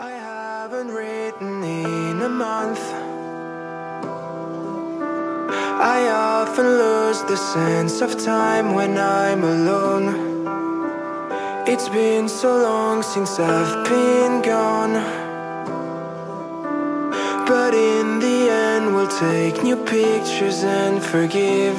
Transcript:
I haven't written in a month. I often lose the sense of time when I'm alone. It's been so long since I've been gone, but in the end we'll take new pictures and forgive.